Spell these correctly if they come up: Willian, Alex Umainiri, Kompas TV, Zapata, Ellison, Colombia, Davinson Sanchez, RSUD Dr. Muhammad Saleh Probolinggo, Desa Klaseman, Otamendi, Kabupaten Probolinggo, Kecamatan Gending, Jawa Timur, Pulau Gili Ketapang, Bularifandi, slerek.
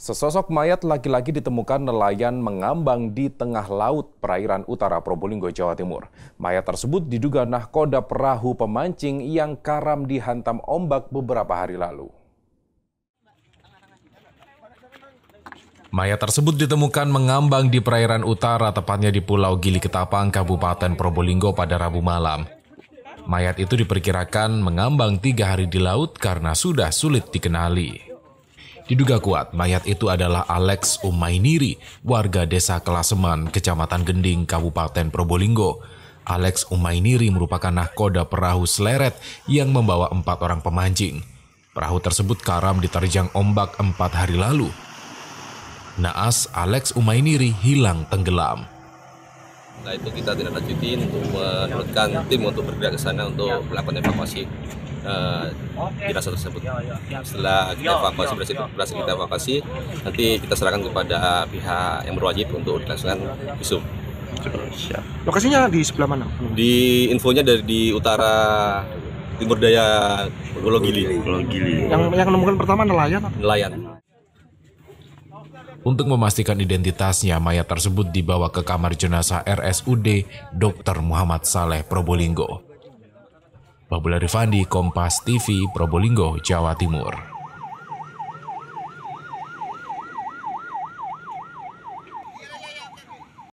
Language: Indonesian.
Sesosok mayat laki-laki ditemukan nelayan mengambang di tengah laut perairan utara Probolinggo, Jawa Timur. Mayat tersebut diduga nahkoda perahu pemancing yang karam dihantam ombak beberapa hari lalu. Mayat tersebut ditemukan mengambang di perairan utara, tepatnya di Pulau Gili Ketapang, Kabupaten Probolinggo pada Rabu malam. Mayat itu diperkirakan mengambang 3 hari di laut karena sudah sulit dikenali. Diduga kuat, mayat itu adalah Alex Umainiri, warga Desa Klaseman, Kecamatan Gending, Kabupaten Probolinggo. Alex Umainiri merupakan nahkoda perahu seleret yang membawa 4 orang pemancing. Perahu tersebut karam diterjang ombak 4 hari lalu. Naas, Alex Umainiri hilang tenggelam. Nah, itu kita tidak lanjutin untuk menurunkan tim untuk bergerak ke sana untuk melakukan evakuasi jenazah tersebut. Setelah kita evakuasi, berhasil kita evakuasi, nanti kita serahkan kepada pihak yang berwajib untuk dilaksanakan visum. Lokasinya di sebelah mana? Di infonya dari di utara timur daya Pulau Gili. Yang menemukan pertama nelayan? Nelayan. Untuk memastikan identitasnya, mayat tersebut dibawa ke kamar jenazah RSUD Dr. Muhammad Saleh Probolinggo. Bularifandi, Kompas TV, Probolinggo, Jawa Timur.